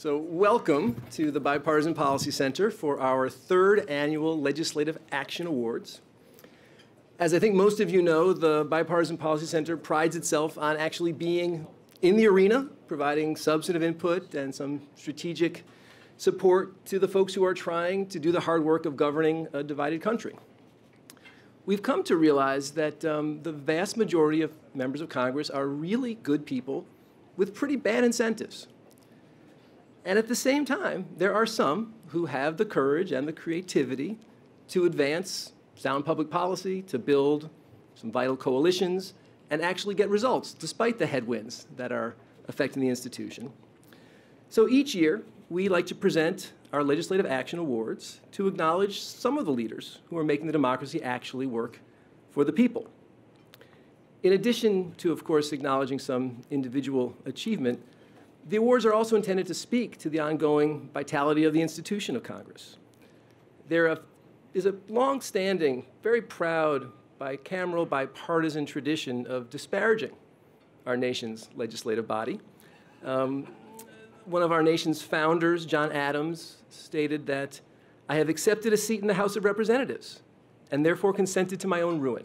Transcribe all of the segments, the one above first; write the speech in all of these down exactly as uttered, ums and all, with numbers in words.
So welcome to the Bipartisan Policy Center for our third annual Legislative Action Awards. As I think most of you know, the Bipartisan Policy Center prides itself on actually being in the arena, providing substantive input and some strategic support to the folks who are trying to do the hard work of governing a divided country. We've come to realize that um, the vast majority of members of Congress are really good people with pretty bad incentives. And at the same time, there are some who have the courage and the creativity to advance sound public policy, to build some vital coalitions, and actually get results, despite the headwinds that are affecting the institution. So each year, we like to present our Legislative Action Awards to acknowledge some of the leaders who are making the democracy actually work for the people. In addition to, of course, acknowledging some individual achievement, the awards are also intended to speak to the ongoing vitality of the institution of Congress. There is a long-standing, very proud, bicameral, bipartisan tradition of disparaging our nation's legislative body. Um, one of our nation's founders, John Adams, stated that, "I have accepted a seat in the House of Representatives and therefore consented to my own ruin."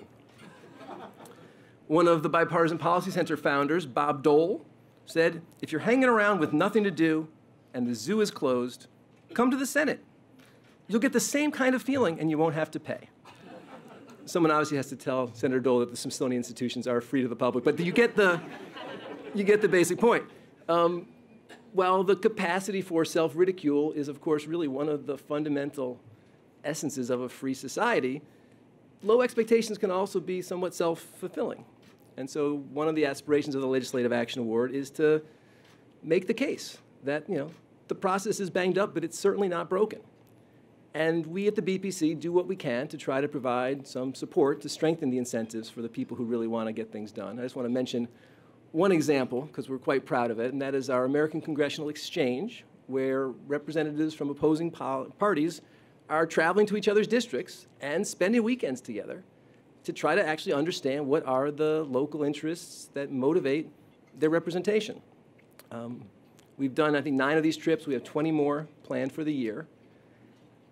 One of the Bipartisan Policy Center founders, Bob Dole, said, "If you're hanging around with nothing to do and the zoo is closed, come to the Senate. You'll get the same kind of feeling and you won't have to pay." Someone obviously has to tell Senator Dole that the Smithsonian institutions are free to the public, but you get the, you get the basic point. Um, well, the capacity for self-ridicule is, of course, really one of the fundamental essences of a free society. Low expectations can also be somewhat self-fulfilling. And so one of the aspirations of the Legislative Action Award is to make the case that, you know, the process is banged up, but it's certainly not broken. And we at the B P C do what we can to try to provide some support to strengthen the incentives for the people who really want to get things done. I just want to mention one example, because we're quite proud of it, and that is our American Congressional Exchange, where representatives from opposing parties are traveling to each other's districts and spending weekends together to try to actually understand what are the local interests that motivate their representation. Um, we've done, I think, nine of these trips. We have twenty more planned for the year.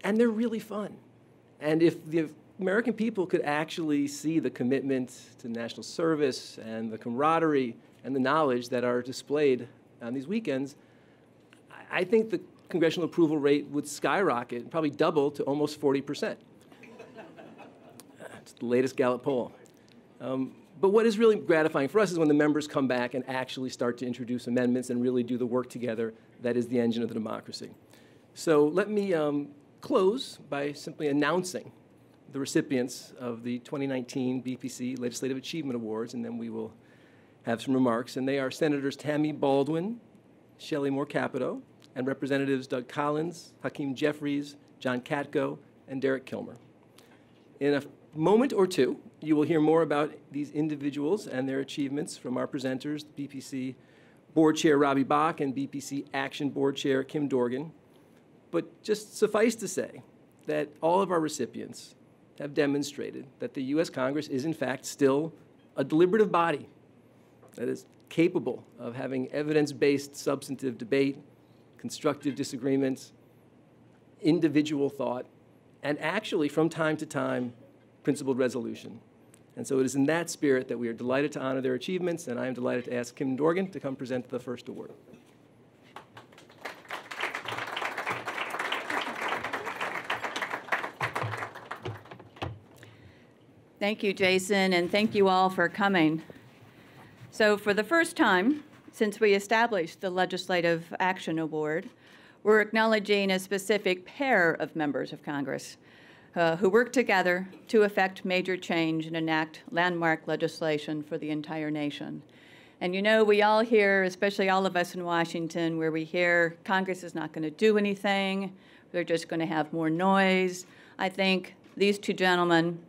And they're really fun. And if the American people could actually see the commitment to national service and the camaraderie and the knowledge that are displayed on these weekends, I think the congressional approval rate would skyrocket, probably double to almost forty percent. It's the latest Gallup poll. Um, but what is really gratifying for us is when the members come back and actually start to introduce amendments and really do the work together that is the engine of the democracy. So let me um, close by simply announcing the recipients of the twenty nineteen B P C Legislative Achievement Awards, and then we will have some remarks. And they are Senators Tammy Baldwin, Shelley Moore Capito, and Representatives Doug Collins, Hakeem Jeffries, John Katko, and Derek Kilmer. In a moment or two, you will hear more about these individuals and their achievements from our presenters, B P C Board Chair Robbie Bach and B P C Action Board Chair Kim Dorgan. But just suffice to say that all of our recipients have demonstrated that the U S Congress is, in fact, still a deliberative body that is capable of having evidence-based substantive debate, constructive disagreements, individual thought, and actually, from time to time, principled resolution. And so it is in that spirit that we are delighted to honor their achievements, and I am delighted to ask Kim Dorgan to come present the first award. Thank you, Jason, and thank you all for coming. So for the first time since we established the Legislative Action Award, we're acknowledging a specific pair of members of Congress uh, who work together to effect major change and enact landmark legislation for the entire nation. And you know, we all hear, especially all of us in Washington, where we hear Congress is not going to do anything, they're just going to have more noise. I think these two gentlemen,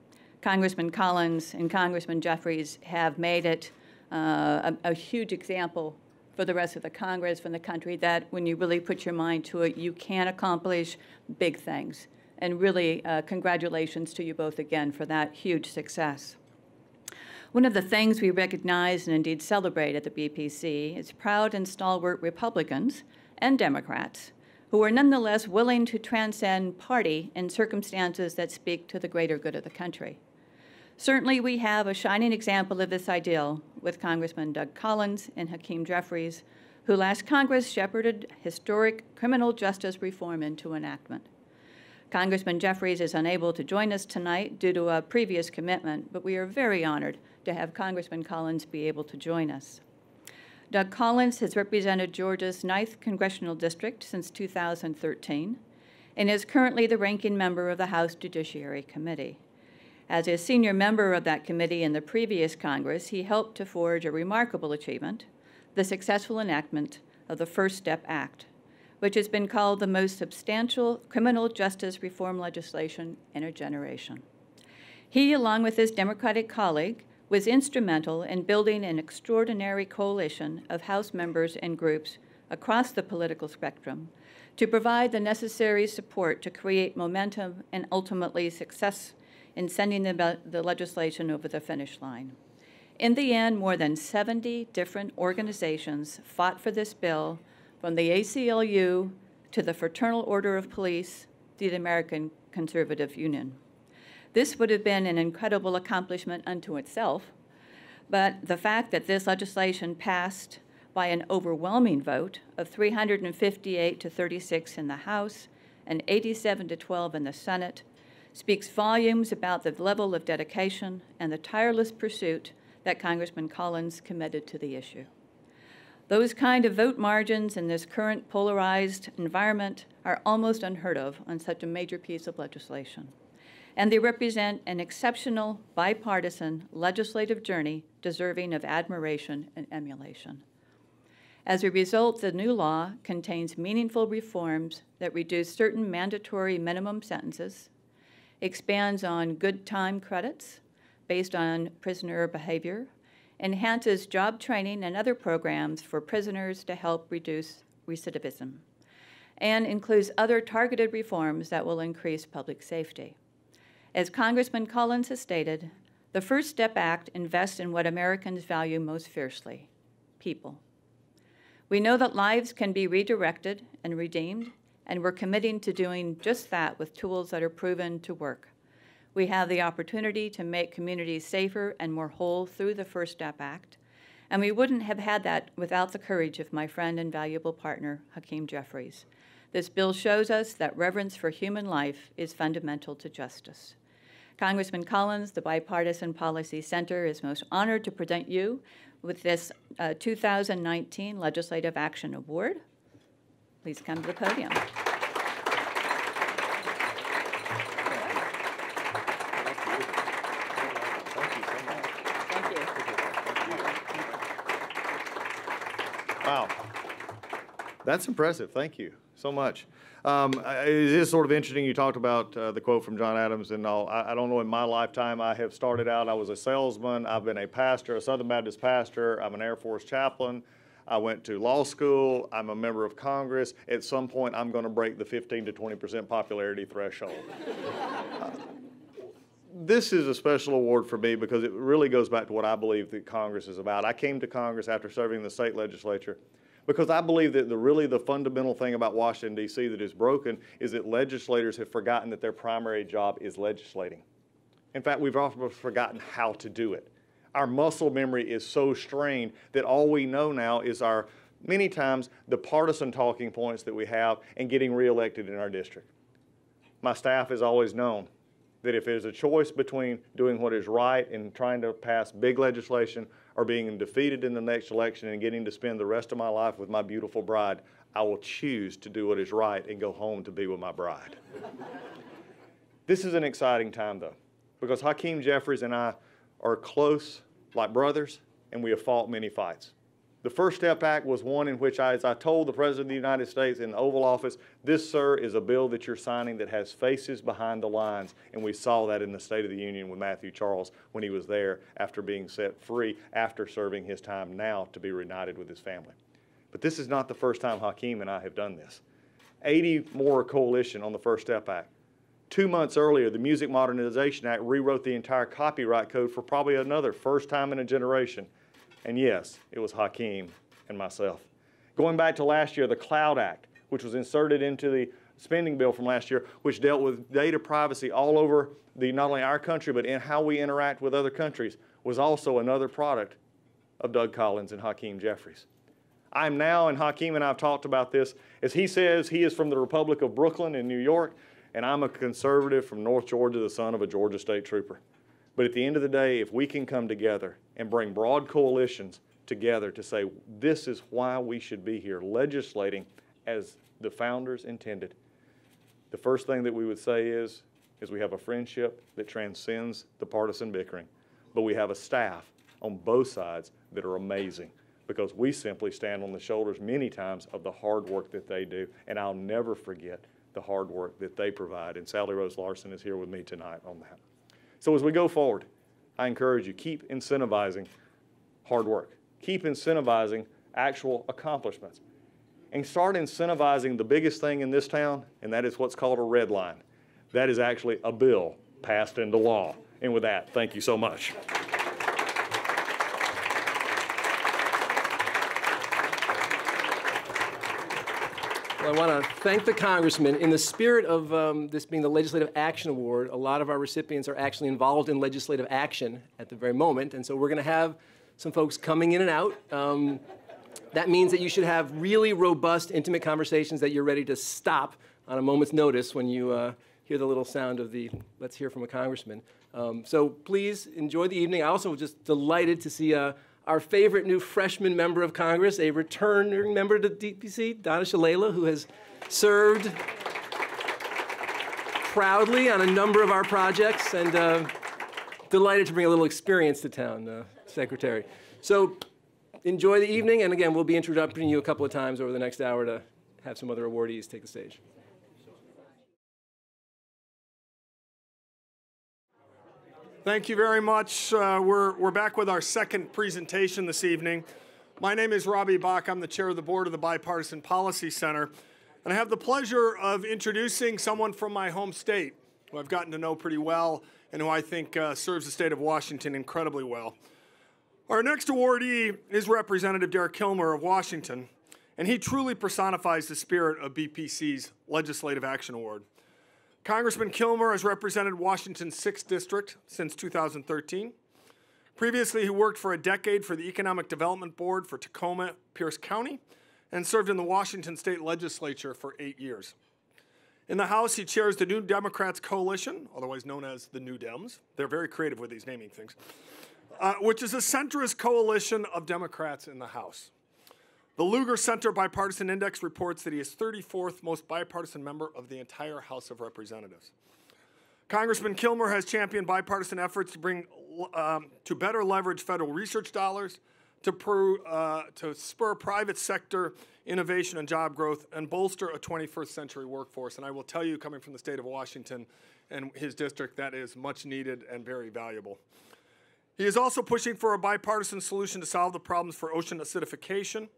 Congressman Collins and Congressman Jeffries, have made it uh, a, a huge example for the rest of the Congress, for the country, that when you really put your mind to it, you can accomplish big things. And really, uh, congratulations to you both again for that huge success. One of the things we recognize and indeed celebrate at the B P C is proud and stalwart Republicans and Democrats who are nonetheless willing to transcend party in circumstances that speak to the greater good of the country. Certainly, we have a shining example of this ideal with Congressman Doug Collins and Hakeem Jeffries, who last Congress shepherded historic criminal justice reform into enactment. Congressman Jeffries is unable to join us tonight due to a previous commitment, but we are very honored to have Congressman Collins be able to join us. Doug Collins has represented Georgia's ninth Congressional District since two thousand thirteen and is currently the ranking member of the House Judiciary Committee. As a senior member of that committee in the previous Congress, he helped to forge a remarkable achievement, the successful enactment of the First Step Act, which has been called the most substantial criminal justice reform legislation in a generation. He, along with his Democratic colleague, was instrumental in building an extraordinary coalition of House members and groups across the political spectrum to provide the necessary support to create momentum and ultimately success in sending the, the legislation over the finish line. In the end, more than seventy different organizations fought for this bill, from the A C L U to the Fraternal Order of Police to the American Conservative Union. This would have been an incredible accomplishment unto itself, but the fact that this legislation passed by an overwhelming vote of three hundred fifty-eight to thirty-six in the House and eighty-seven to twelve in the Senate speaks volumes about the level of dedication and the tireless pursuit that Congressman Collins committed to the issue. Those kind of vote margins in this current polarized environment are almost unheard of on such a major piece of legislation, and they represent an exceptional bipartisan legislative journey deserving of admiration and emulation. As a result, the new law contains meaningful reforms that reduce certain mandatory minimum sentences, expands on good time credits based on prisoner behavior, enhances job training and other programs for prisoners to help reduce recidivism, and includes other targeted reforms that will increase public safety. As Congressman Collins has stated, the First Step Act invests in what Americans value most fiercely, people. We know that lives can be redirected and redeemed, and we're committing to doing just that with tools that are proven to work. We have the opportunity to make communities safer and more whole through the First Step Act, and we wouldn't have had that without the courage of my friend and valuable partner, Hakeem Jeffries. This bill shows us that reverence for human life is fundamental to justice. Congressman Collins, the Bipartisan Policy Center is most honored to present you with this uh, two thousand nineteen Legislative Action Award. Please come to the podium. Wow, that's impressive. Thank you so much. Um, it is sort of interesting. You talked about uh, the quote from John Adams and all. I, I don't know, in my lifetime, I have started out, I was a salesman, I've been a pastor, a Southern Baptist pastor, I'm an Air Force chaplain, I went to law school, I'm a member of Congress. At some point, I'm going to break the fifteen to twenty percent popularity threshold. uh, This is a special award for me because it really goes back to what I believe that Congress is about. I came to Congress after serving in the state legislature because I believe that the really the fundamental thing about Washington, D C that is broken is that legislators have forgotten that their primary job is legislating. In fact, we've often forgotten how to do it. Our muscle memory is so strained that all we know now is our, many times, the partisan talking points that we have and getting reelected in our district. My staff has always known that if there's a choice between doing what is right and trying to pass big legislation or being defeated in the next election and getting to spend the rest of my life with my beautiful bride, I will choose to do what is right and go home to be with my bride. This is an exciting time, though, because Hakeem Jeffries and I are close like brothers, and we have fought many fights. The First Step Act was one in which, I, as I told the President of the United States in the Oval Office, this, sir, is a bill that you're signing that has faces behind the lines, and we saw that in the State of the Union with Matthew Charles when he was there after being set free, after serving his time now to be reunited with his family. But this is not the first time Hakeem and I have done this. eighty more coalition on the First Step Act. Two months earlier, the Music Modernization Act rewrote the entire copyright code for probably another first time in a generation. And yes, it was Hakeem and myself. Going back to last year, the CLOUD Act, which was inserted into the spending bill from last year, which dealt with data privacy all over the, not only our country, but in how we interact with other countries, was also another product of Doug Collins and Hakeem Jeffries. I'm now, and Hakeem and I have talked about this, as he says he is from the Republic of Brooklyn in New York, and I'm a conservative from North Georgia, the son of a Georgia state trooper. But at the end of the day, if we can come together and bring broad coalitions together to say, this is why we should be here, legislating as the founders intended, the first thing that we would say is, is we have a friendship that transcends the partisan bickering, but we have a staff on both sides that are amazing, because we simply stand on the shoulders many times of the hard work that they do, and I'll never forget the hard work that they provide, and Sally Rose Larson is here with me tonight on that. So as we go forward, I encourage you, keep incentivizing hard work. Keep incentivizing actual accomplishments. And start incentivizing the biggest thing in this town, and that is what's called a red line. That is actually a bill passed into law. And with that, thank you so much. Well, I want to thank the congressman. In the spirit of um, this being the Legislative Action Award, a lot of our recipients are actually involved in legislative action at the very moment. And so we're going to have some folks coming in and out. Um, that means that you should have really robust, intimate conversations that you're ready to stop on a moment's notice when you uh, hear the little sound of the, let's hear from a congressman. Um, so please enjoy the evening. I also was just delighted to see uh, our favorite new freshman member of Congress, a returning member to D P C, Donna Shalala, who has served proudly on a number of our projects, and uh, delighted to bring a little experience to town, uh, Secretary. So enjoy the evening, and again, we'll be introducing you a couple of times over the next hour to have some other awardees take the stage. Thank you very much. Uh, we're, we're back with our second presentation this evening. My name is Robbie Bach. I'm the chair of the board of the Bipartisan Policy Center. And I have the pleasure of introducing someone from my home state, who I've gotten to know pretty well and who I think uh, serves the state of Washington incredibly well. Our next awardee is Representative Derek Kilmer of Washington, and he truly personifies the spirit of B P C's Legislative Action Award. Congressman Kilmer has represented Washington's sixth District since two thousand thirteen. Previously, he worked for a decade for the Economic Development Board for Tacoma, Pierce County, and served in the Washington State Legislature for eight years. In the House, he chairs the New Democrats Coalition, otherwise known as the New Dems. They're very creative with these naming things, uh, which is a centrist coalition of Democrats in the House. The Lugar Center Bipartisan Index reports that he is thirty-fourth most bipartisan member of the entire House of Representatives. Congressman Kilmer has championed bipartisan efforts to bring um, to better leverage federal research dollars, to, per, uh, to spur private sector innovation and job growth, and bolster a twenty-first century workforce. And I will tell you, coming from the state of Washington and his district, that is much needed and very valuable. He is also pushing for a bipartisan solution to solve the problems for ocean acidification.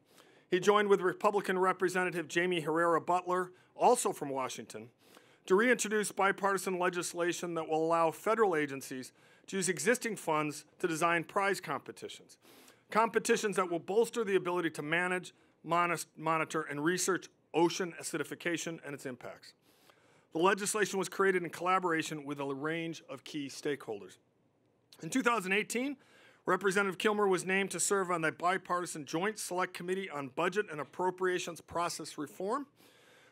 He joined with Republican Representative Jamie Herrera Butler, also from Washington, to reintroduce bipartisan legislation that will allow federal agencies to use existing funds to design prize competitions, competitions that will bolster the ability to manage, monitor, and research ocean acidification and its impacts. The legislation was created in collaboration with a range of key stakeholders. In two thousand eighteen, Representative Kilmer was named to serve on the Bipartisan Joint Select Committee on Budget and Appropriations Process Reform,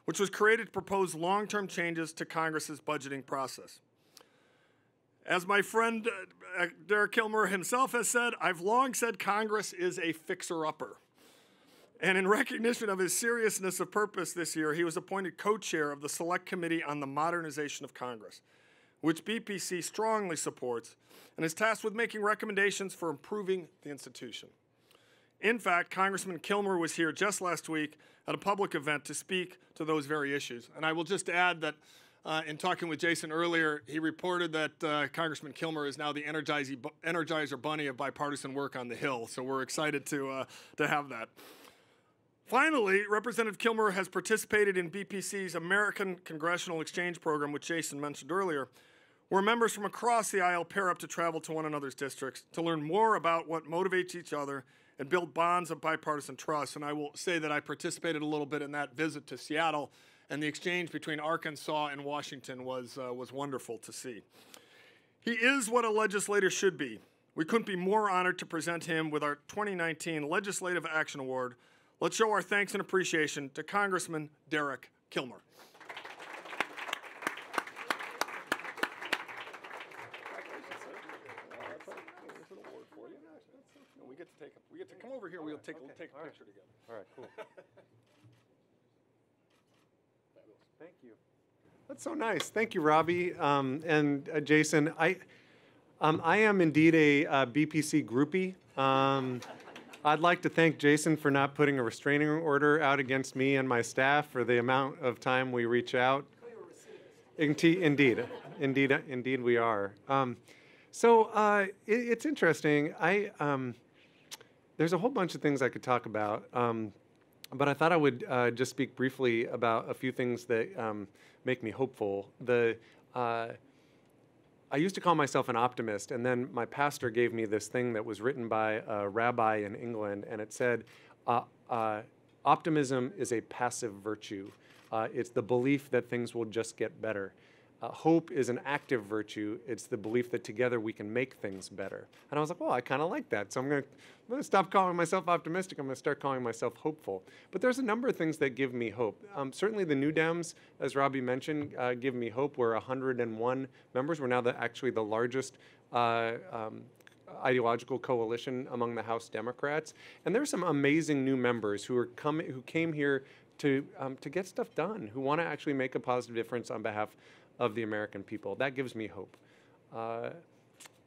which was created to propose long-term changes to Congress's budgeting process. As my friend uh, Derek Kilmer himself has said, I've long said Congress is a fixer-upper. And in recognition of his seriousness of purpose this year, he was appointed co-chair of the Select Committee on the Modernization of Congress, which B P C strongly supports, and is tasked with making recommendations for improving the institution. In fact, Congressman Kilmer was here just last week at a public event to speak to those very issues. And I will just add that uh, in talking with Jason earlier, he reported that uh, Congressman Kilmer is now the Energizer Bunny of bipartisan work on the Hill, so we're excited to, uh, to have that. Finally, Representative Kilmer has participated in B P C's American Congressional Exchange program, which Jason mentioned earlier, where members from across the aisle pair up to travel to one another's districts to learn more about what motivates each other and build bonds of bipartisan trust. And I will say that I participated a little bit in that visit to Seattle, and the exchange between Arkansas and Washington was, uh, was wonderful to see. He is what a legislator should be. We couldn't be more honored to present him with our twenty nineteen Legislative Action Award. Let's show our thanks and appreciation to Congressman Derek Kilmer. We'll take, okay. we'll take a All picture right. together. All right, cool. Thank you. That's so nice. Thank you, Robbie um, and uh, Jason. I, um, I am indeed a uh, B P C groupie. Um, I'd like to thank Jason for not putting a restraining order out against me and my staff for the amount of time we reach out. Indeed, indeed, indeed, indeed we are. Um, so uh, it, it's interesting. I. Um, There's a whole bunch of things I could talk about, um, but I thought I would uh, just speak briefly about a few things that um, make me hopeful. The, uh, I used to call myself an optimist, and then my pastor gave me this thing that was written by a rabbi in England, and it said, uh, uh, optimism is a passive virtue. Uh, it's the belief that things will just get better. Uh, hope is an active virtue. It's the belief that together we can make things better. And I was like, well, I kind of like that. So I'm going to stop calling myself optimistic. I'm going to start calling myself hopeful. But there's a number of things that give me hope. Um, certainly the New Dems, as Robbie mentioned, uh, give me hope. We're one hundred and one members. We're now the, actually the largest uh, um, ideological coalition among the House Democrats. And there's some amazing new members who, are coming, who came here to, um, to get stuff done, who want to actually make a positive difference on behalf of of the American people. That gives me hope. Uh,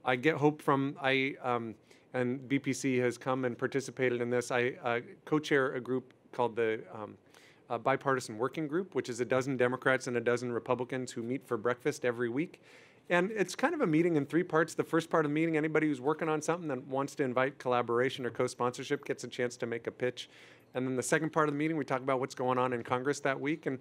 I get hope from, I um, and B P C has come and participated in this. I uh, co-chair a group called the um, uh, Bipartisan Working Group, which is a dozen Democrats and a dozen Republicans who meet for breakfast every week. And it's kind of a meeting in three parts. The first part of the meeting, anybody who's working on something that wants to invite collaboration or co-sponsorship gets a chance to make a pitch. And then the second part of the meeting, we talk about what's going on in Congress that week. And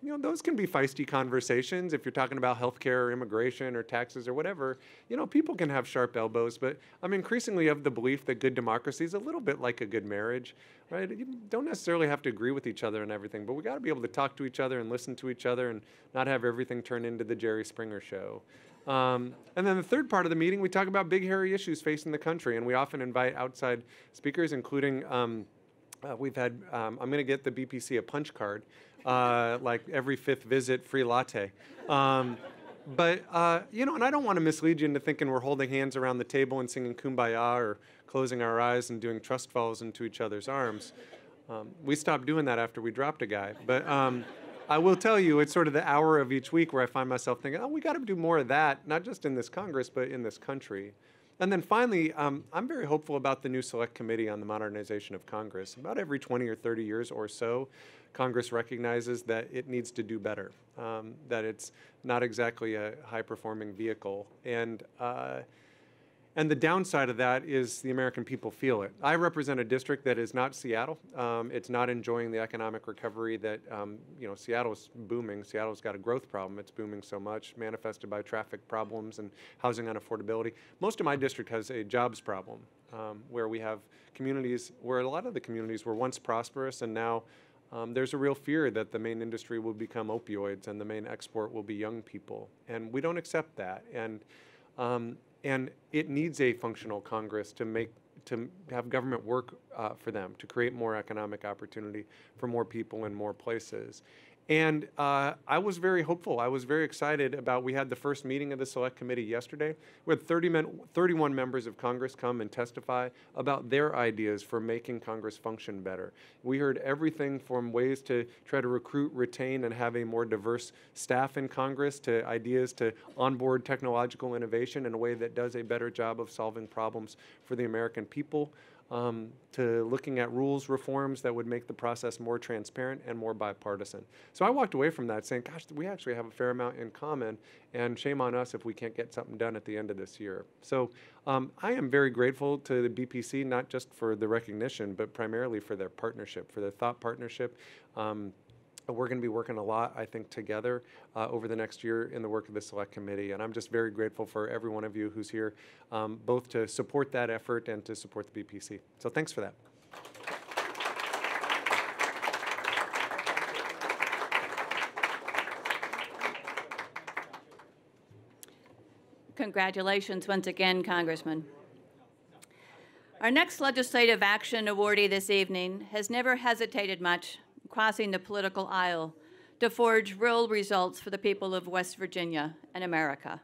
you know, those can be feisty conversations if you're talking about healthcare or immigration or taxes or whatever. You know, people can have sharp elbows, but I'm increasingly of the belief that good democracy is a little bit like a good marriage, right? You don't necessarily have to agree with each other and everything, but we got to be able to talk to each other and listen to each other and not have everything turn into the Jerry Springer show. Um, and then the third part of the meeting, we talk about big, hairy issues facing the country, and we often invite outside speakers, including um, uh, we've had, um, I'm going to get the B P C a punch card. Uh, like every fifth visit, free latte. Um, but, uh, you know, and I don't want to mislead you into thinking we're holding hands around the table and singing Kumbaya or closing our eyes and doing trust falls into each other's arms. Um, we stopped doing that after we dropped a guy. But um, I will tell you, it's sort of the hour of each week where I find myself thinking, oh, we got to do more of that, not just in this Congress, but in this country. And then finally, um, I'm very hopeful about the new Select Committee on the Modernization of Congress. About every twenty or thirty years or so, Congress recognizes that it needs to do better, um, that it's not exactly a high-performing vehicle. And, uh, and the downside of that is the American people feel it. I represent a district that is not Seattle. Um, it's not enjoying the economic recovery that, um, you know, Seattle's booming. Seattle's got a growth problem. It's booming so much, manifested by traffic problems and housing unaffordability. Most of my district has a jobs problem, um, where we have communities, where a lot of the communities were once prosperous and now Um, there's a real fear that the main industry will become opioids and the main export will be young people. And we don't accept that. And, um, and it needs a functional Congress to, make, to have government work uh, for them, to create more economic opportunity for more people in more places. And uh, I was very hopeful. I was very excited about, we had the first meeting of the Select Committee yesterday. We had thirty men, thirty-one members of Congress come and testify about their ideas for making Congress function better. We heard everything from ways to try to recruit, retain, and have a more diverse staff in Congress to ideas to onboard technological innovation in a way that does a better job of solving problems for the American people. Um, to looking at rules reforms that would make the process more transparent and more bipartisan. So I walked away from that saying, gosh, we actually have a fair amount in common, and shame on us if we can't get something done at the end of this year. So um, I am very grateful to the B P C, not just for the recognition, but primarily for their partnership, for their thought partnership. Um, We're going to be working a lot, I think, together uh, over the next year in the work of the Select Committee. And I'm just very grateful for every one of you who's here, um, both to support that effort and to support the B P C. So thanks for that. Congratulations once again, Congressman. Our next legislative action awardee this evening has never hesitated much crossing the political aisle to forge real results for the people of West Virginia and America.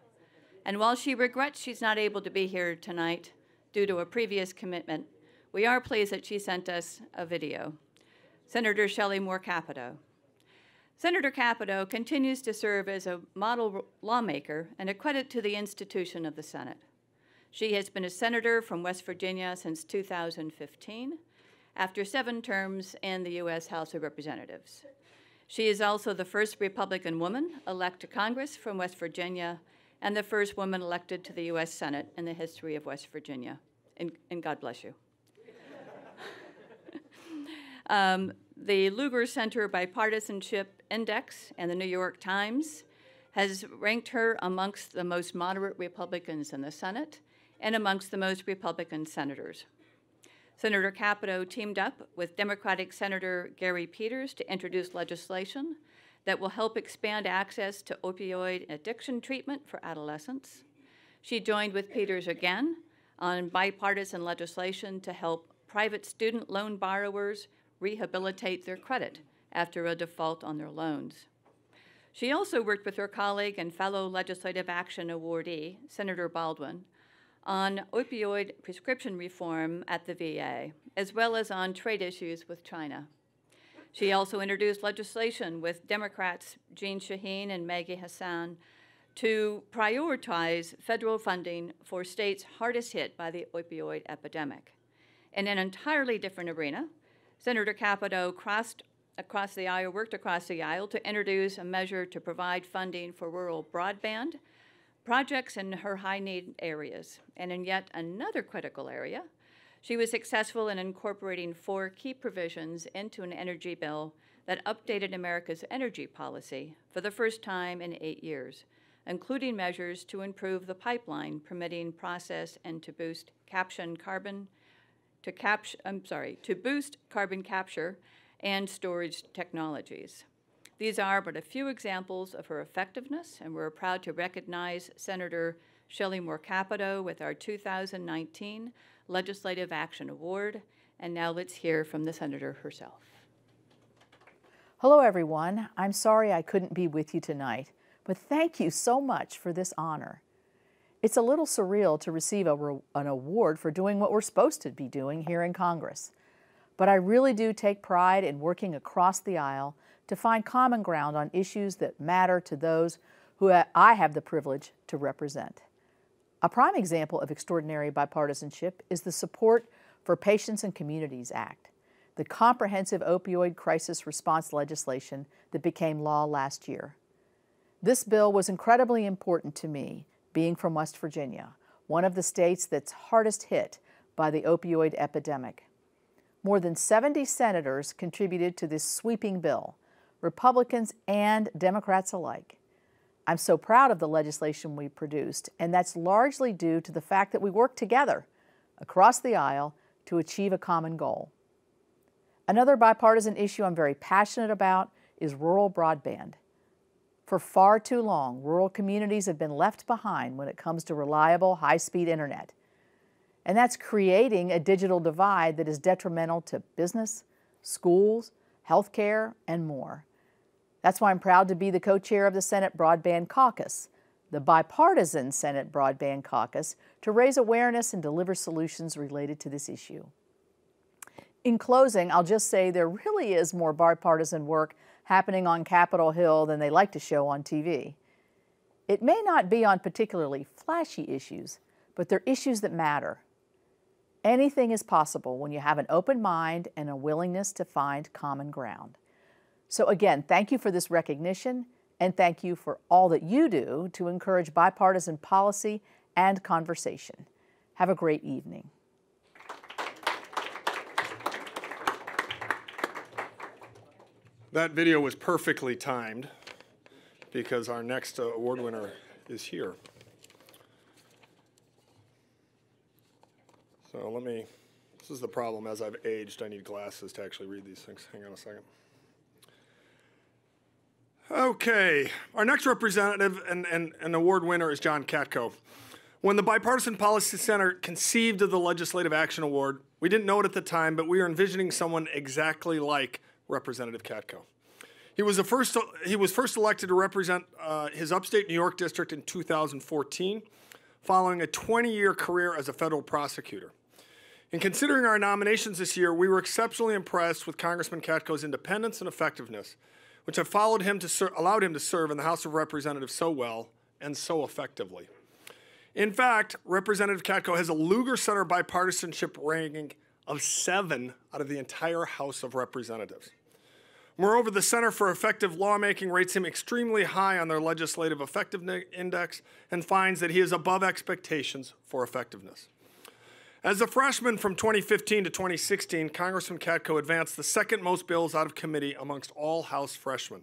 And while she regrets she's not able to be here tonight due to a previous commitment, we are pleased that she sent us a video. Senator Shelley Moore Capito. Senator Capito continues to serve as a model lawmaker and a credit to the institution of the Senate. She has been a senator from West Virginia since two thousand fifteen, after seven terms in the U S House of Representatives. She is also the first Republican woman elected to Congress from West Virginia and the first woman elected to the U S Senate in the history of West Virginia. And, and God bless you. um, the Lugar Center Bipartisan Index and the New York Times has ranked her amongst the most moderate Republicans in the Senate and amongst the most Republican senators. Senator Capito teamed up with Democratic Senator Gary Peters to introduce legislation that will help expand access to opioid addiction treatment for adolescents. She joined with Peters again on bipartisan legislation to help private student loan borrowers rehabilitate their credit after a default on their loans. She also worked with her colleague and fellow legislative action awardee, Senator Baldwin, on opioid prescription reform at the V A, as well as on trade issues with China. She also introduced legislation with Democrats Jeanne Shaheen and Maggie Hassan to prioritize federal funding for states hardest hit by the opioid epidemic. In an entirely different arena, Senator Capito crossed across the aisle, worked across the aisle to introduce a measure to provide funding for rural broadband projects in her high-need areas. And in yet another critical area, she was successful in incorporating four key provisions into an energy bill that updated America's energy policy for the first time in eight years, including measures to improve the pipeline permitting process and to boost caption carbon, to cap, I'm sorry, to boost carbon capture and storage technologies. These are but a few examples of her effectiveness, and we're proud to recognize Senator Shelley Moore Capito with our two thousand nineteen Legislative Action Award. And now let's hear from the Senator herself. Hello, everyone. I'm sorry I couldn't be with you tonight, but thank you so much for this honor. It's a little surreal to receive a re- an award for doing what we're supposed to be doing here in Congress. But I really do take pride in working across the aisle to find common ground on issues that matter to those who I have the privilege to represent. A prime example of extraordinary bipartisanship is the Support for Patients and Communities Act, the comprehensive opioid crisis response legislation that became law last year. This bill was incredibly important to me, being from West Virginia, one of the states that's hardest hit by the opioid epidemic. More than seventy senators contributed to this sweeping bill, Republicans and Democrats alike. I'm so proud of the legislation we produced, and that's largely due to the fact that we worked together across the aisle to achieve a common goal. Another bipartisan issue I'm very passionate about is rural broadband. For far too long, rural communities have been left behind when it comes to reliable, high-speed internet. And that's creating a digital divide that is detrimental to business, schools, healthcare, and more. That's why I'm proud to be the co-chair of the Senate Broadband Caucus, the bipartisan Senate Broadband Caucus, to raise awareness and deliver solutions related to this issue. In closing, I'll just say there really is more bipartisan work happening on Capitol Hill than they like to show on T V. It may not be on particularly flashy issues, but they're issues that matter. Anything is possible when you have an open mind and a willingness to find common ground. So again, thank you for this recognition, and thank you for all that you do to encourage bipartisan policy and conversation. Have a great evening. That video was perfectly timed because our next uh, award winner is here. So let me, this is the problem. As I've aged, I need glasses to actually read these things. Hang on a second. Okay, our next representative and, and, and award winner is John Katko. When the Bipartisan Policy Center conceived of the Legislative Action Award, we didn't know it at the time, but we were envisioning someone exactly like Representative Katko. He was, the first, he was first elected to represent uh, his upstate New York district in two thousand fourteen, following a twenty-year career as a federal prosecutor. In considering our nominations this year, we were exceptionally impressed with Congressman Katko's independence and effectiveness, which have followed him to allowed him to serve in the House of Representatives so well and so effectively. In fact, Representative Katko has a Lugar Center bipartisanship ranking of seven out of the entire House of Representatives. Moreover, the Center for Effective Lawmaking rates him extremely high on their Legislative Effectiveness Index and finds that he is above expectations for effectiveness. As a freshman from twenty fifteen to twenty sixteen, Congressman Katko advanced the second most bills out of committee amongst all House freshmen.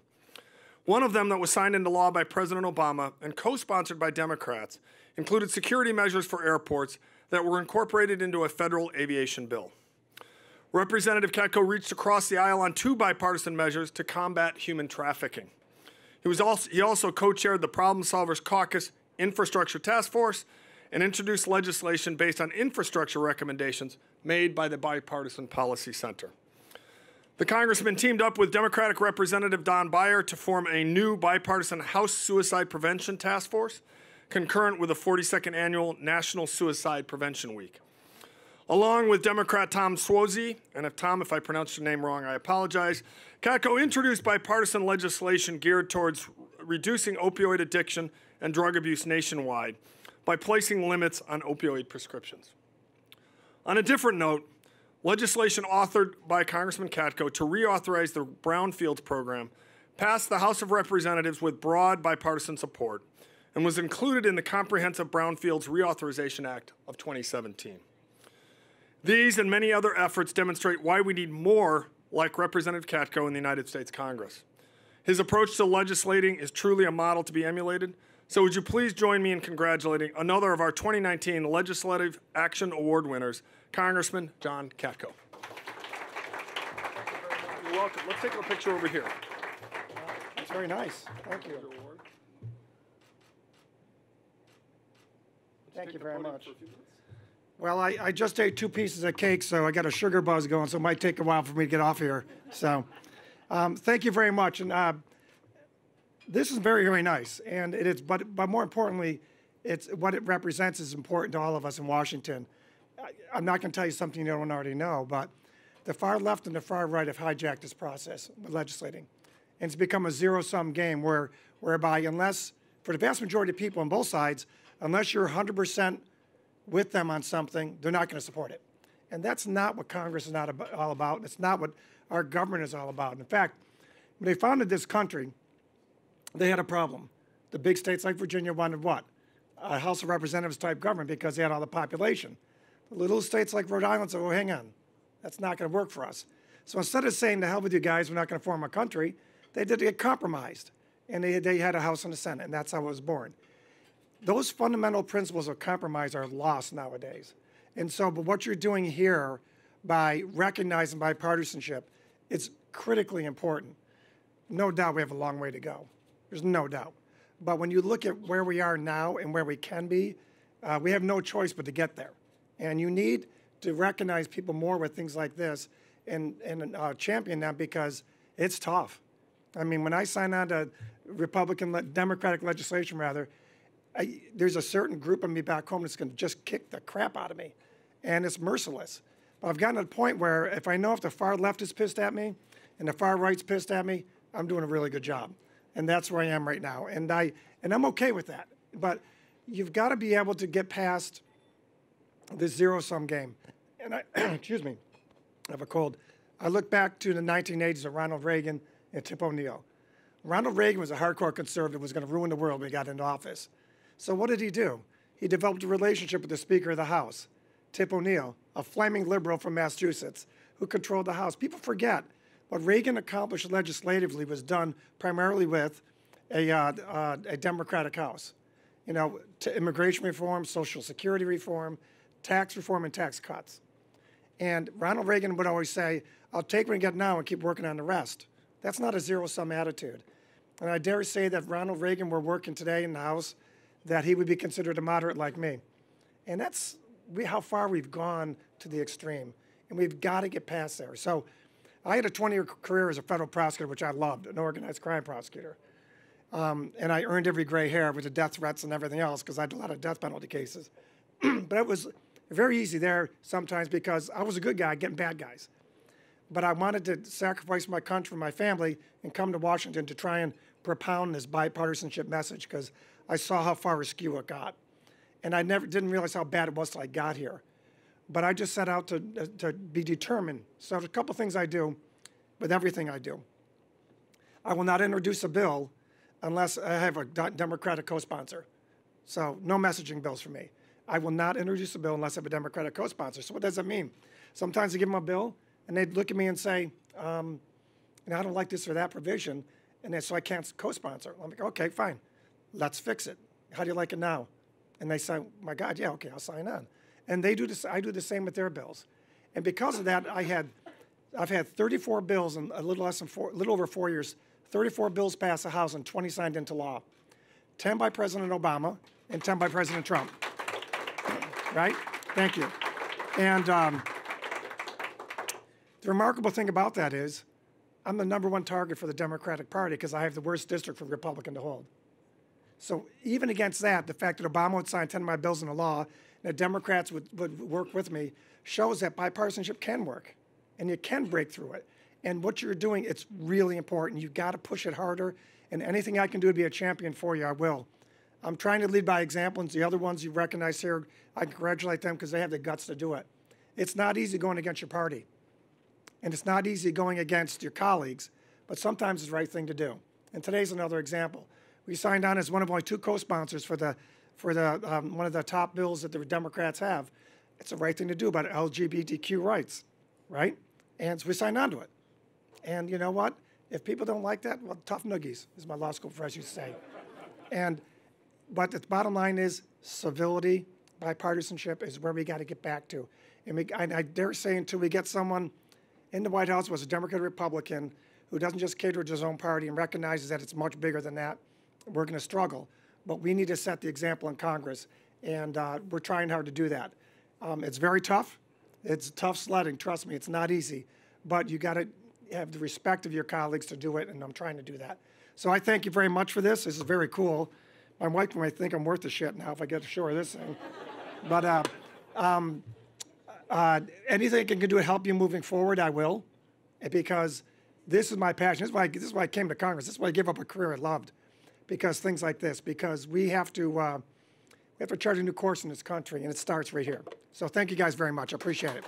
One of them that was signed into law by President Obama and co-sponsored by Democrats included security measures for airports that were incorporated into a federal aviation bill. Representative Katko reached across the aisle on two bipartisan measures to combat human trafficking. He, was also, he also co-chaired the Problem Solvers Caucus Infrastructure Task Force and introduced legislation based on infrastructure recommendations made by the Bipartisan Policy Center. The congressman teamed up with Democratic Representative Don Beyer to form a new bipartisan House Suicide Prevention Task Force, concurrent with the forty-second Annual National Suicide Prevention Week. Along with Democrat Tom Suozzi, and if Tom, if I pronounced your name wrong, I apologize, Katko introduced bipartisan legislation geared towards reducing opioid addiction and drug abuse nationwide by placing limits on opioid prescriptions. On a different note, legislation authored by Congressman Katko to reauthorize the Brownfields program passed the House of Representatives with broad bipartisan support and was included in the comprehensive Brownfields Reauthorization Act of twenty seventeen. These and many other efforts demonstrate why we need more like Representative Katko in the United States Congress. His approach to legislating is truly a model to be emulated, so would you please join me in congratulating another of our twenty nineteen Legislative Action Award winners, Congressman John Katko. You're welcome. Let's take a picture over here. That's very nice. Thank you. Thank you very much. Well, I, I just ate two pieces of cake, so I got a sugar buzz going, so it might take a while for me to get off here. So um, thank you very much. And uh, this is very, very nice. And it is, but, but more importantly, it's what it represents is important to all of us in Washington. I, I'm not going to tell you something you don't already know, but the far left and the far right have hijacked this process with legislating. And it's become a zero-sum game where, whereby unless, for the vast majority of people on both sides, unless you're one hundred percent with them on something, they're not going to support it. And that's not what Congress is not ab- all about. It's not what our government is all about. And in fact, when they founded this country, they had a problem. The big states like Virginia wanted what? A House of Representatives type government because they had all the population. The little states like Rhode Island said, well, hang on. That's not going to work for us. So instead of saying, to hell with you guys, we're not going to form a country, they did get compromised. And they, they had a House and a Senate, and that's how it was born. Those fundamental principles of compromise are lost nowadays. And so, but what you're doing here by recognizing bipartisanship, it's critically important. No doubt we have a long way to go. There's no doubt. But when you look at where we are now and where we can be, uh, we have no choice but to get there. And you need to recognize people more with things like this and, and uh, champion them because it's tough. I mean, when I sign on to Republican, le Democratic legislation, rather, I, there's a certain group of me back home that's going to just kick the crap out of me, and it's merciless. But I've gotten to the point where if I know if the far left is pissed at me and the far right's pissed at me, I'm doing a really good job, and that's where I am right now. And I and I'm okay with that. But you've got to be able to get past this zero-sum game. And I excuse me, I have a cold. I look back to the nineteen eighties of Ronald Reagan and Tip O'Neill. Ronald Reagan was a hardcore conservative, was going to ruin the world when he got into office. So what did he do? He developed a relationship with the Speaker of the House, Tip O'Neill, a flaming liberal from Massachusetts, who controlled the House. People forget What Reagan accomplished legislatively was done primarily with a, uh, uh, a Democratic House. You know, to immigration reform, Social Security reform, tax reform, and tax cuts. And Ronald Reagan would always say, I'll take what I get now and keep working on the rest. That's not a zero-sum attitude. And I dare say that if Ronald Reagan were working today in the House, that he would be considered a moderate like me. And that's we, how far we've gone to the extreme. And we've got to get past there. So I had a twenty-year career as a federal prosecutor, which I loved, an organized crime prosecutor. Um, and I earned every gray hair with the death threats and everything else because I had a lot of death penalty cases. But it was very easy there sometimes because I was a good guy getting bad guys. But I wanted to sacrifice my country, my family, and come to Washington to try and propound this bipartisanship message because I saw how far askew it got. And I never didn't realize how bad it was till I got here. But I just set out to, to be determined. So there's a couple things I do with everything I do. I will not introduce a bill unless I have a Democratic co-sponsor. So no messaging bills for me. I will not introduce a bill unless I have a Democratic co-sponsor. So what does that mean? Sometimes I give them a bill, and they'd look at me and say, um, you know, I don't like this or that provision, and then, so I can't co-sponsor. I'm like, okay, fine. Let's fix it. How do you like it now? And they say, my God, yeah, okay, I'll sign on. And they do this, I do the same with their bills. And because of that, I had, I've had thirty-four bills in a little less than four, a little over four years, thirty-four bills passed the House and twenty signed into law. ten by President Obama and ten by President Trump. Right? Thank you. And um, the remarkable thing about that is I'm the number one target for the Democratic Party because I have the worst district for a Republican to hold. So even against that, the fact that Obama would sign ten of my bills into law and the Democrats would, would work with me shows that bipartisanship can work and you can break through it. And what you're doing, it's really important. You've got to push it harder. And anything I can do to be a champion for you, I will. I'm trying to lead by example. And the other ones you recognize here, I congratulate them because they have the guts to do it. It's not easy going against your party. And it's not easy going against your colleagues. But sometimes it's the right thing to do. And today's another example. We signed on as one of only two co-sponsors for, the, for the, um, one of the top bills that the Democrats have. It's the right thing to do about L G B T Q rights, right? And so we signed on to it. And you know what? If people don't like that, well, tough noogies, as my law school friends used to say. And, but the bottom line is civility, bipartisanship is where we got to get back to. And, we, and I dare say until we get someone in the White House who is a Democrat or Republican who doesn't just cater to his own party and recognizes that it's much bigger than that, we're going to struggle. But we need to set the example in Congress, and uh, we're trying hard to do that. Um, it's very tough. It's tough sledding. Trust me, it's not easy. But you got to have the respect of your colleagues to do it, and I'm trying to do that. So I thank you very much for this. This is very cool. My wife might think I'm worth the shit now if I get to show her this thing. But uh, um, uh, anything I can do to help you moving forward, I will, because this is my passion. This is why I, this is why I came to Congress. This is why I gave up a career I loved, because things like this, because we have to, uh, we have to chart a new course in this country, and it starts right here. So thank you guys very much. I appreciate it.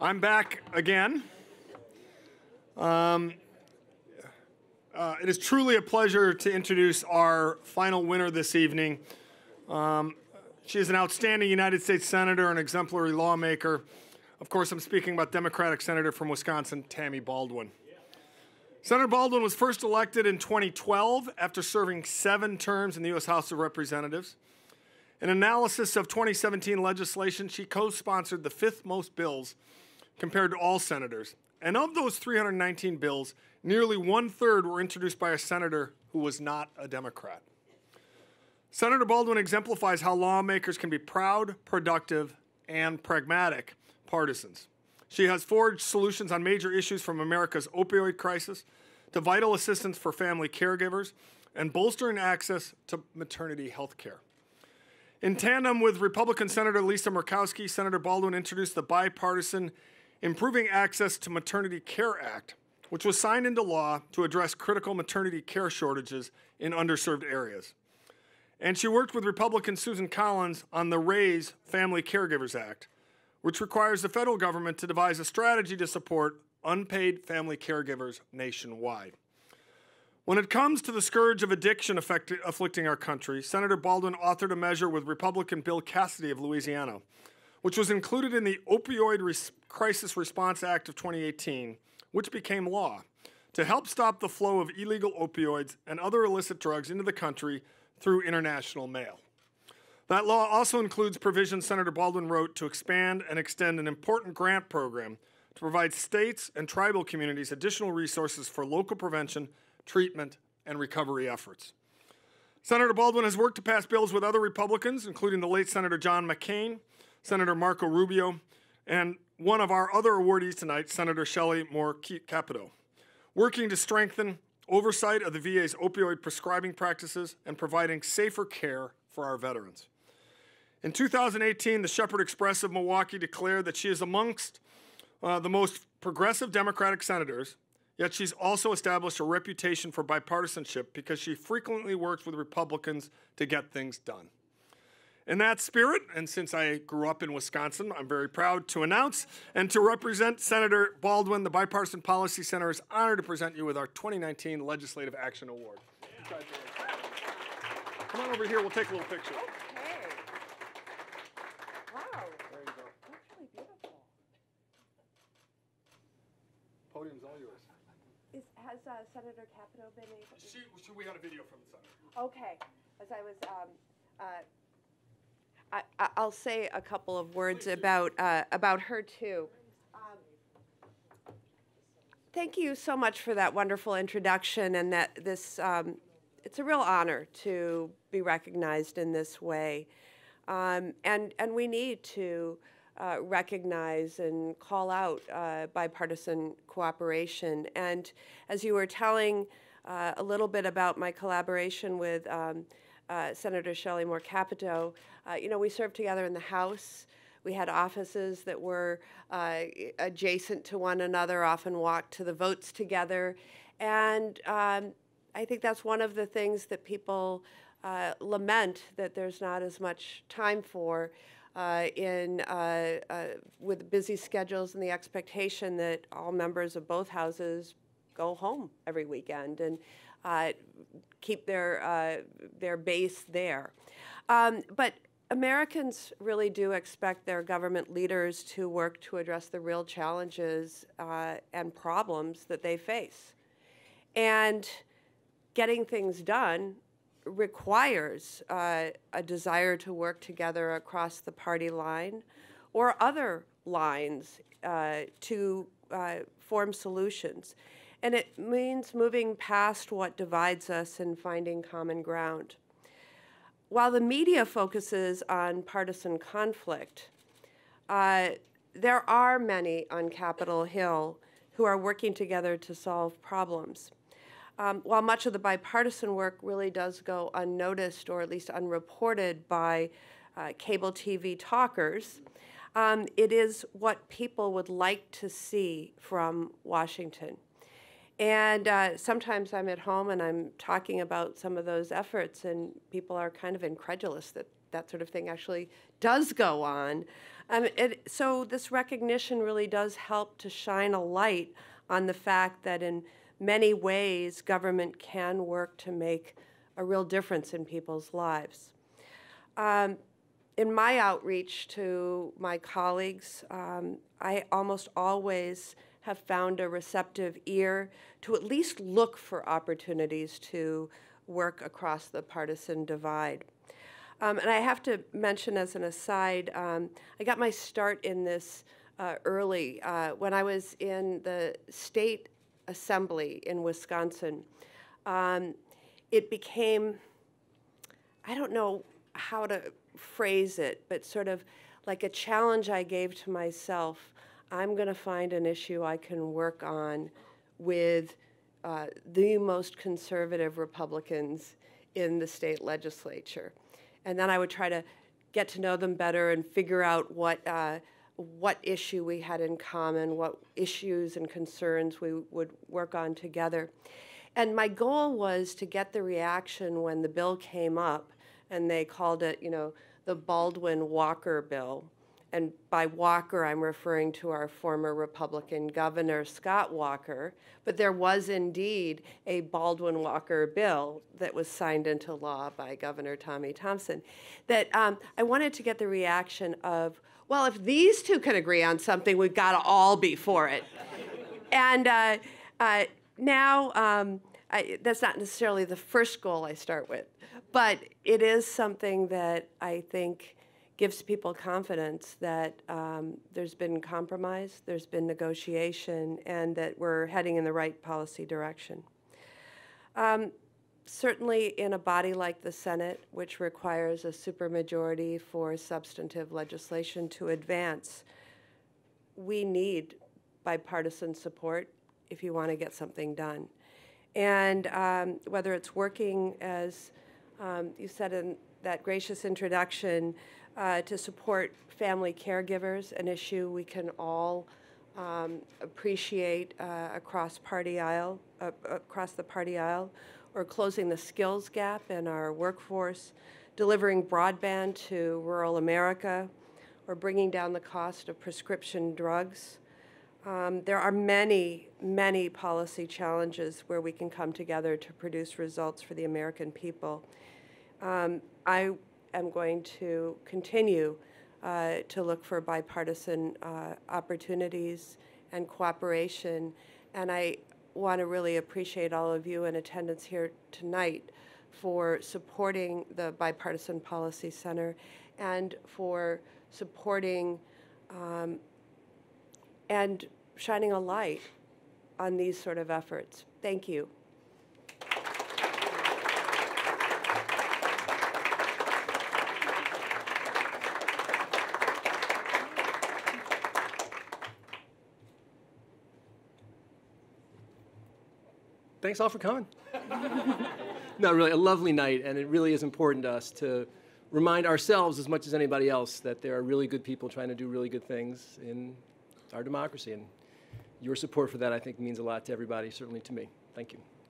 I'm back again. Um, uh, it is truly a pleasure to introduce our final winner this evening. Um, she is an outstanding United States Senator and exemplary lawmaker. Of course, I'm speaking about Democratic Senator from Wisconsin, Tammy Baldwin. Senator Baldwin was first elected in twenty twelve after serving seven terms in the U S House of Representatives. In an analysis of twenty seventeen legislation, she co-sponsored the fifth most bills compared to all senators. And of those three hundred nineteen bills, nearly one-third were introduced by a senator who was not a Democrat. Senator Baldwin exemplifies how lawmakers can be proud, productive, and pragmatic partisans. She has forged solutions on major issues from America's opioid crisis to vital assistance for family caregivers and bolstering access to maternity health care. In tandem with Republican Senator Lisa Murkowski, Senator Baldwin introduced the bipartisan Improving Access to Maternity Care Act, which was signed into law to address critical maternity care shortages in underserved areas. And she worked with Republican Susan Collins on the RAISE Family Caregivers Act, which requires the federal government to devise a strategy to support unpaid family caregivers nationwide. When it comes to the scourge of addiction affect, afflicting our country, Senator Baldwin authored a measure with Republican Bill Cassidy of Louisiana, which was included in the Opioid Res- Crisis Response Act of twenty eighteen, which became law, to help stop the flow of illegal opioids and other illicit drugs into the country through international mail. That law also includes provisions Senator Baldwin wrote to expand and extend an important grant program to provide states and tribal communities additional resources for local prevention, treatment, and recovery efforts. Senator Baldwin has worked to pass bills with other Republicans, including the late Senator John McCain, Senator Marco Rubio, and one of our other awardees tonight, Senator Shelley Moore Capito, working to strengthen oversight of the V A's opioid prescribing practices and providing safer care for our veterans. In two thousand eighteen, the Shepherd Express of Milwaukee declared that she is amongst uh, the most progressive Democratic senators, yet she's also established a reputation for bipartisanship because she frequently works with Republicans to get things done. In that spirit, and since I grew up in Wisconsin, I'm very proud to announce and to represent Senator Baldwin, the Bipartisan Policy Center is honored to present you with our twenty nineteen Legislative Action Award. Yeah. Come on over here, we'll take a little picture. Okay. Wow. There you go. That's really beautiful. Podium's all yours. Is, has uh, Senator Capito been able to... She, she, we had a video from the Senate. Okay. As I was... Um, uh, I, I'll say a couple of words about uh, about her too. Um, thank you so much for that wonderful introduction, and that this um, it's a real honor to be recognized in this way, um, and and we need to uh, recognize and call out uh, bipartisan cooperation. And as you were telling uh, a little bit about my collaboration with Um, Uh, Senator Shelley Moore Capito, uh, you know, we served together in the House. We had offices that were uh, adjacent to one another, often walked to the votes together. And um, I think that's one of the things that people uh, lament that there's not as much time for uh, in, uh, uh, with busy schedules and the expectation that all members of both houses go home every weekend and uh, keep their uh, their base there. Um, but Americans really do expect their government leaders to work to address the real challenges uh, and problems that they face. And getting things done requires uh, a desire to work together across the party line or other lines uh, to uh, form solutions. And it means moving past what divides us and finding common ground. While the media focuses on partisan conflict, uh, there are many on Capitol Hill who are working together to solve problems. Um, while much of the bipartisan work really does go unnoticed or at least unreported by uh, cable T V talkers, um, it is what people would like to see from Washington. And uh, sometimes I'm at home and I'm talking about some of those efforts, and people are kind of incredulous that that sort of thing actually does go on. Um, it, so this recognition really does help to shine a light on the fact that in many ways government can work to make a real difference in people's lives. Um, in my outreach to my colleagues, um, I almost always have found a receptive ear to at least look for opportunities to work across the partisan divide. Um, and I have to mention as an aside, um, I got my start in this uh, early. Uh, when I was in the state assembly in Wisconsin, um, it became, I don't know how to phrase it, but sort of like a challenge I gave to myself. I'm going to find an issue I can work on with uh, the most conservative Republicans in the state legislature. And then I would try to get to know them better and figure out what, uh, what issue we had in common, what issues and concerns we would work on together. And my goal was to get the reaction when the bill came up, and they called it, you know, the Baldwin-Walker bill. and by Walker, I'm referring to our former Republican governor, Scott Walker, but there was indeed a Baldwin-Walker bill that was signed into law by Governor Tommy Thompson, that um, I wanted to get the reaction of, well, if these two can agree on something, we've got to all be for it. And uh, uh, now, um, I, that's not necessarily the first goal I start with, but it is something that I think gives people confidence that um, there's been compromise, there's been negotiation, and that we're heading in the right policy direction. Um, certainly in a body like the Senate, which requires a supermajority for substantive legislation to advance, we need bipartisan support if you want to get something done. And um, whether it's working, as um, you said in that gracious introduction, Uh, to support family caregivers, an issue we can all um, appreciate uh, across party aisle, uh, across the party aisle, or closing the skills gap in our workforce, delivering broadband to rural America, or bringing down the cost of prescription drugs. Um, there are many, many policy challenges where we can come together to produce results for the American people. Um, I. I'm going to continue uh, to look for bipartisan uh, opportunities and cooperation. And I want to really appreciate all of you in attendance here tonight for supporting the Bipartisan Policy Center and for supporting um, and shining a light on these sort of efforts. Thank you. Thanks all for coming. No, really, a lovely night, and it really is important to us to remind ourselves as much as anybody else that there are really good people trying to do really good things in our democracy, and your support for that, I think, means a lot to everybody, certainly to me. Thank you.